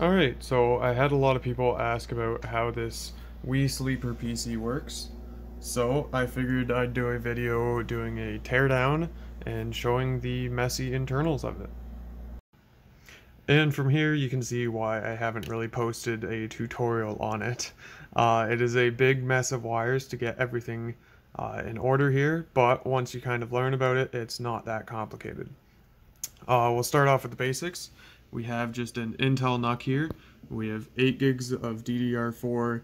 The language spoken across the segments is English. Alright, so I had a lot of people ask about how this Wii Sleeper PC works, so I figured I'd do a video doing a teardown and showing the messy internals of it. And from here you can see why I haven't really posted a tutorial on it. It is a big mess of wires to get everything in order here, but once you kind of learn about it, it's not that complicated. We'll start off with the basics. We have just an Intel NUC here. We have 8 gigs of DDR4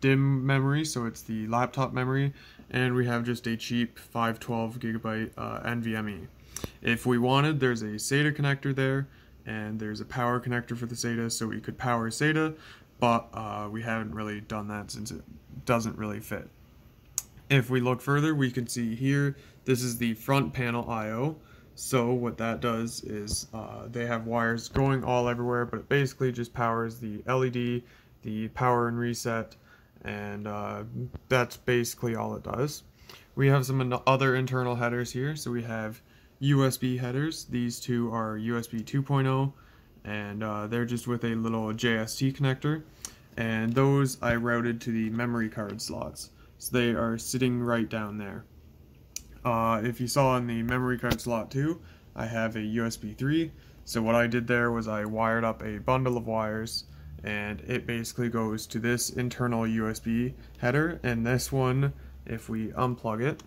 DIM memory, so it's the laptop memory, and we have just a cheap 512 gigabyte NVMe. If we wanted, there's a SATA connector there, and there's a power connector for the SATA, so we could power SATA, but we haven't really done that since it doesn't really fit. If we look further, we can see here, this is the front panel I/O. So what that does is they have wires going all everywhere, but it basically just powers the LED, the power and reset, and that's basically all it does. We have some other internal headers here. So we have USB headers. These two are USB 2.0, and they're just with a little JST connector. And those I routed to the memory card slots. So they are sitting right down there. If you saw in the memory card slot 2, I have a USB 3, so what I did there was I wired up a bundle of wires, and it basically goes to this internal USB header, and this one, if we unplug it,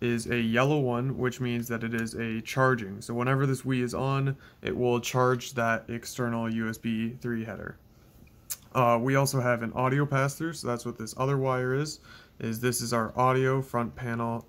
is a yellow one, which means that it is a charging. So whenever this Wii is on, it will charge that external USB 3 header. We also have an audio pass-through, so that's what this other wire is. This is our audio front panel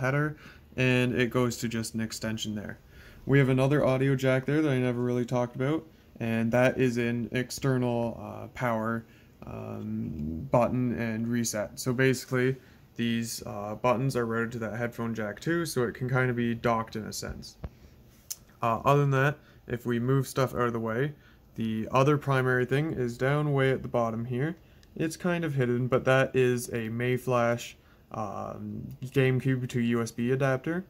header, and it goes to just an extension there. We have another audio jack there that I never really talked about, and that is an external power button and reset. So basically, these buttons are routed to that headphone jack too, so it can kind of be docked in a sense. Other than that, if we move stuff out of the way, the other primary thing is down way at the bottom here. It's kind of hidden, but that is a Mayflash GameCube to USB adapter.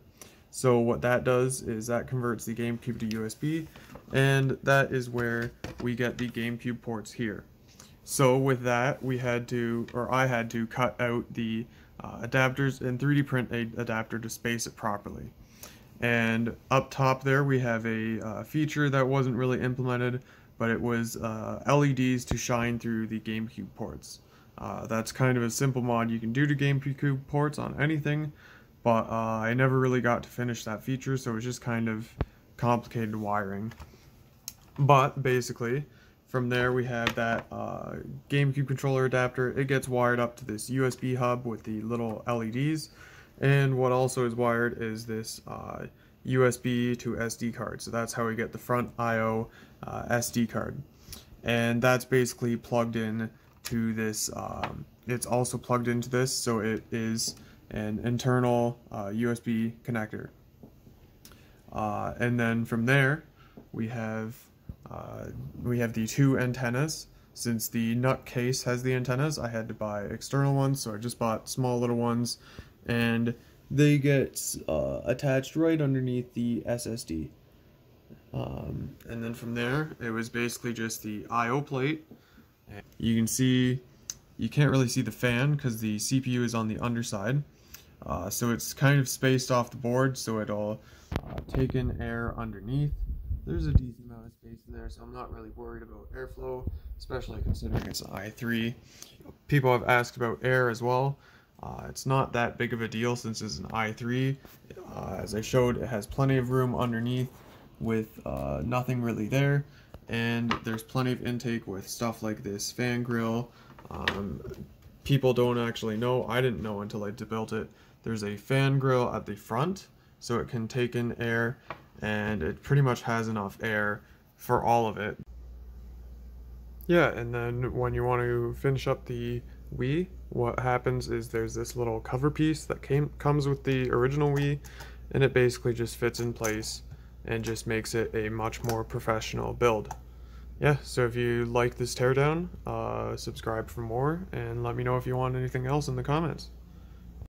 So what that does is that converts the GameCube to USB, and that is where we get the GameCube ports here. So with that, we had to, or I had to cut out the adapters and 3D print an adapter to space it properly. And up top there we have a feature that wasn't really implemented, but it was LEDs to shine through the GameCube ports. That's kind of a simple mod you can do to GameCube ports on anything, but I never really got to finish that feature, so it was just kind of complicated wiring. But basically, from there we have that GameCube controller adapter. It gets wired up to this USB hub with the little LEDs, and what also is wired is this USB to SD card, so that's how we get the front I/O SD card, and that's basically plugged in to this. It's also plugged into this, so it is an internal USB connector, and then from there we have the two antennas. Since the NUC case has the antennas, I had to buy external ones, so I just bought small little ones, and they get attached right underneath the SSD. And then from there, it was basically just the I/O plate. You can see, you can't really see the fan because the CPU is on the underside. So it's kind of spaced off the board, so it'll take in air underneath. There's a decent amount of space in there, so I'm not really worried about airflow, especially considering it's an i3. People have asked about air as well. It's not that big of a deal since it's an i3. As I showed, it has plenty of room underneath with nothing really there, and there's plenty of intake with stuff like this fan grill. People don't actually know, I didn't know until I built it, there's a fan grill at the front, so it can take in air, and it pretty much has enough air for all of it. Yeah, and then when you want to finish up the Wii, what happens is there's this little cover piece that comes with the original Wii, and it basically just fits in place and just makes it a much more professional build. Yeah, so if you like this teardown, subscribe for more, and let me know if you want anything else in the comments.